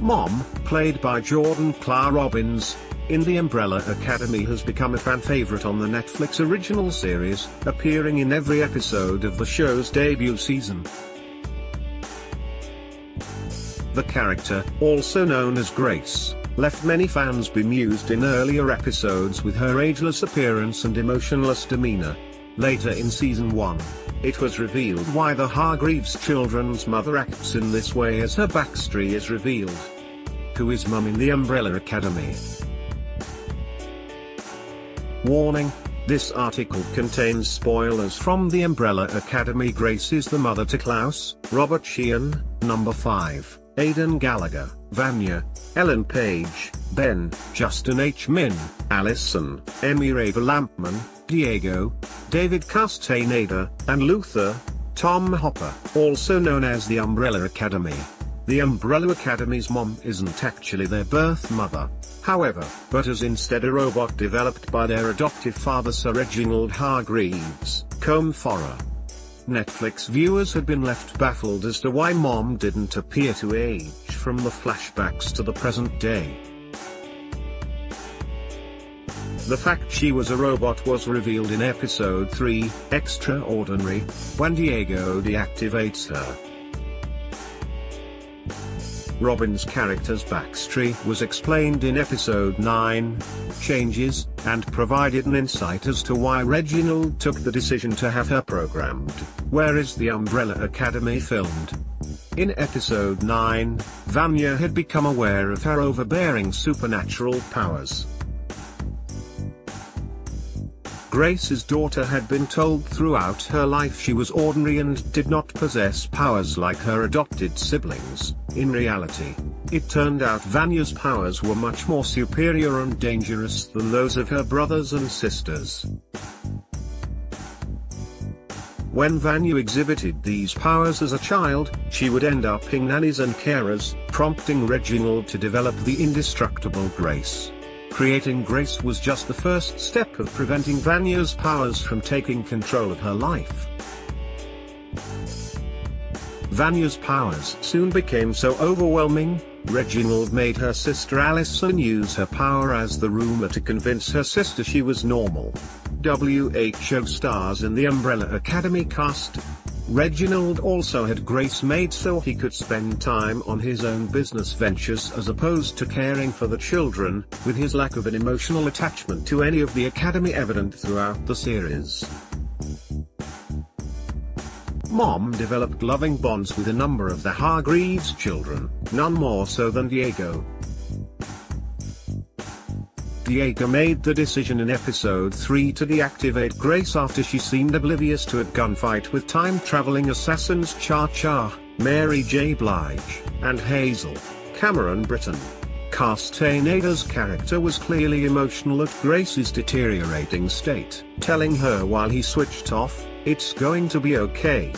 Mom, played by Jordan Claire Robbins, in The Umbrella Academy has become a fan favorite on the Netflix original series, appearing in every episode of the show's debut season. The character, also known as Grace, left many fans bemused in earlier episodes with her ageless appearance and emotionless demeanor. Later in Season 1, it was revealed why the Hargreaves children's mother acts in this way as her backstory is revealed. Who is Mum in the Umbrella Academy? Warning: this article contains spoilers from the Umbrella Academy. Grace is the mother to Klaus, Robert Sheehan, Number 5, Aidan Gallagher, Vanya, Ellen Page, Ben, Justin H. Min, Allison, Emmy Raver-Lampman, Diego, David Castañeda, and Luther, Tom Hopper, also known as the Umbrella Academy. The Umbrella Academy's mom isn't actually their birth mother, however, but is instead a robot developed by their adoptive father Sir Reginald Hargreaves, Combe Forer. Netflix viewers had been left baffled as to why Mom didn't appear to age from the flashbacks to the present day. The fact she was a robot was revealed in Episode 3, Extraordinary, when Diego deactivates her. Robin's character's backstory was explained in Episode 9, Changes, and provided an insight as to why Reginald took the decision to have her programmed. Where is the Umbrella Academy filmed? In Episode 9, Vanya had become aware of her overbearing supernatural powers. Grace's daughter had been told throughout her life she was ordinary and did not possess powers like her adopted siblings. In reality, it turned out Vanya's powers were much more superior and dangerous than those of her brothers and sisters. When Vanya exhibited these powers as a child, she would end up being nannies and carers, prompting Reginald to develop the indestructible Grace. Creating Grace was just the first step of preventing Vanya's powers from taking control of her life. Vanya's powers soon became so overwhelming, Reginald made her sister Allison use her power as the rumor to convince her sister she was normal. WHO stars in the Umbrella Academy cast. Reginald also had Grace made so he could spend time on his own business ventures as opposed to caring for the children, with his lack of an emotional attachment to any of the Academy evident throughout the series. Mom developed loving bonds with a number of the Hargreaves children, none more so than Diego. Diego made the decision in Episode 3 to deactivate Grace after she seemed oblivious to a gunfight with time-traveling assassins Cha-Cha, Mary J. Blige, and Hazel, Cameron Britton. Castañeda's character was clearly emotional at Grace's deteriorating state, telling her while he switched off, "It's going to be okay."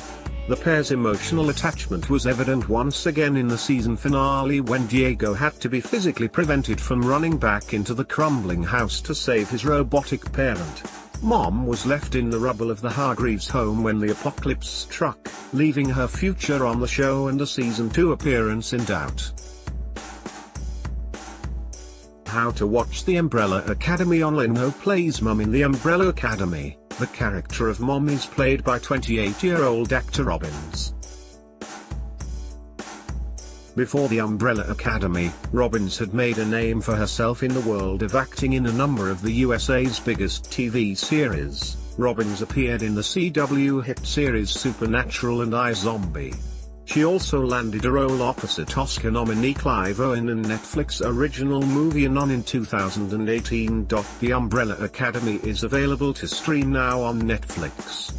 The pair's emotional attachment was evident once again in the season finale when Diego had to be physically prevented from running back into the crumbling house to save his robotic parent. Mom was left in the rubble of the Hargreaves home when the apocalypse struck, leaving her future on the show and a season 2 appearance in doubt. How to watch the Umbrella Academy online. Who plays Mom in the Umbrella Academy? The character of Mom is played by 28-year-old actor Robbins. Before the Umbrella Academy, Robbins had made a name for herself in the world of acting in a number of the USA's biggest TV series. Robbins appeared in the CW hit series Supernatural and iZombie. She also landed a role opposite Oscar nominee Clive Owen in Netflix original movie Anon in 2018. The Umbrella Academy is available to stream now on Netflix.